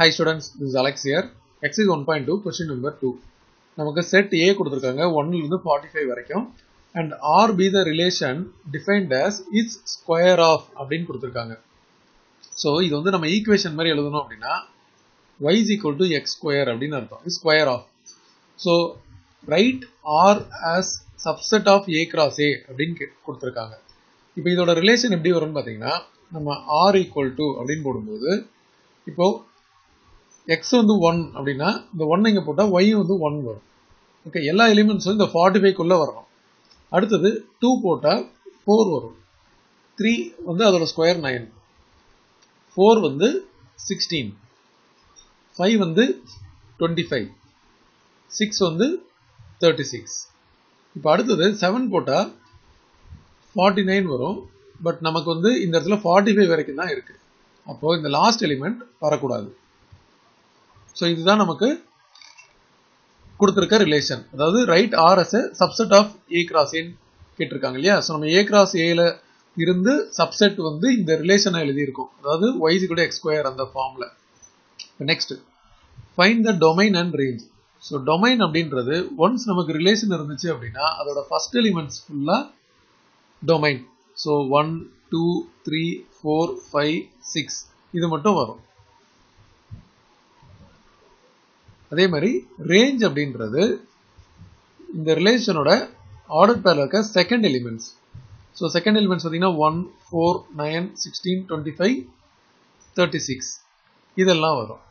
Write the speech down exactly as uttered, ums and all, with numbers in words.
Hi students, this is Alex here. Exercise one point two, question number two. Namakku set A kuduthirukanga one to forty-five varaikkum and R be the relation defined as its square of abdin kuduthirukanga. So idu vandu nama equation mari eludunum appadina y is equal to x square abdin artham square of. So write R as subset of A cross A abdin kuduthirukanga. Ipo idoda relation eppadi varum pathina nama R equal to abdin podumbodhu ipo x is one, the one is y is one. Okay, all elements are forty-five. That is two is four. three is square nine. four is sixteen. five is twenty-five. six is thirty-six. Now seven is forty-nine. But we have forty-five. So in the last element is so this is the relation. That is, write R as a subset of A cross A. So we A cross A la irundhu subset vandu indha relation eludhirukkom. That is y is equal to x square and the formula. Next, find the domain and range. So domain abindradhu once namakku relation irundhuchu appadina adoda first elements fulla domain. So one two three four five six idu mattum varum. அதே மாதிரி range அப்படிங்கிறது இந்த ரிலேஷனோட order பேர்ல இருக்க second elements. So second elements பாத்தீங்கன்னா one four nine sixteen twenty-five thirty-six இதெல்லாம் வரும்.